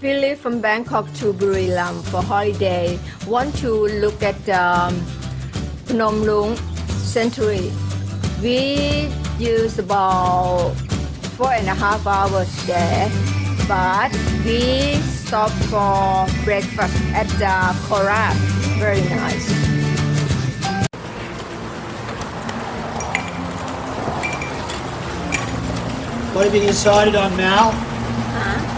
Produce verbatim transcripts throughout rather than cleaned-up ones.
We leave from Bangkok to Buriram for holiday. Want to look at um, Phnom Rung Sanctuary. We use about four and a half hours there, but we stop for breakfast at the uh, Korat. Very nice. What have you decided on now? Huh?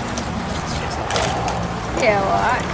Yeah, what?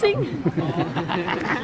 Sing.